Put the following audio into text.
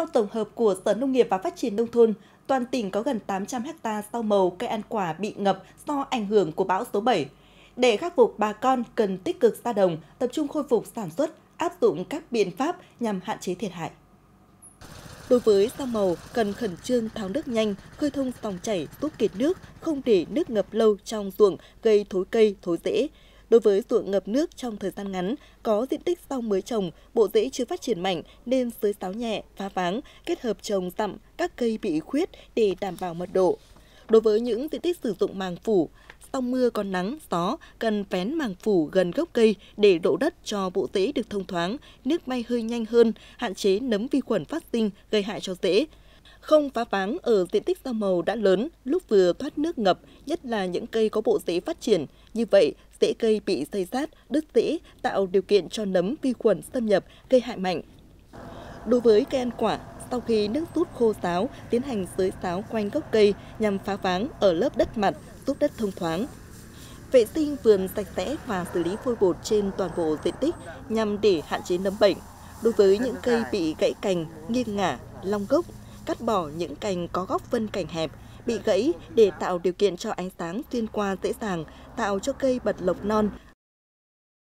Theo tổng hợp của Sở Nông nghiệp và Phát triển Nông thôn, toàn tỉnh có gần 800 ha rau màu cây ăn quả bị ngập do ảnh hưởng của bão số 7. Để khắc phục, bà con cần tích cực ra đồng, tập trung khôi phục sản xuất, áp dụng các biện pháp nhằm hạn chế thiệt hại. Đối với rau màu, cần khẩn trương tháo nước nhanh, khơi thông dòng chảy giúp kiệt nước, không để nước ngập lâu trong ruộng gây thối cây, thối rễ. Đối với ruộng ngập nước trong thời gian ngắn, có diện tích rau mới trồng, bộ rễ chưa phát triển mạnh nên xới sáo nhẹ, phá váng, kết hợp trồng dặm các cây bị khuyết để đảm bảo mật độ. Đối với những diện tích sử dụng màng phủ, sau mưa có nắng, gió, cần vén màng phủ gần gốc cây để độ đất cho bộ rễ được thông thoáng, nước bay hơi nhanh hơn, hạn chế nấm vi khuẩn phát sinh gây hại cho rễ. Không phá váng ở diện tích rau màu đã lớn lúc vừa thoát nước ngập, nhất là những cây có bộ rễ phát triển. Như vậy, rễ cây bị xây sát, đứt rễ, tạo điều kiện cho nấm vi khuẩn xâm nhập, gây hại mạnh. Đối với cây ăn quả, sau khi nước rút khô sáo, tiến hành xới sáo quanh gốc cây nhằm phá váng ở lớp đất mặt, giúp đất thông thoáng. Vệ sinh vườn sạch sẽ và xử lý phôi bột trên toàn bộ diện tích nhằm để hạn chế nấm bệnh. Đối với những cây bị gãy cành, nghiêng ngả, long gốc, cắt bỏ những cành có góc vân cành hẹp, bị gãy để tạo điều kiện cho ánh sáng xuyên qua dễ dàng, tạo cho cây bật lộc non,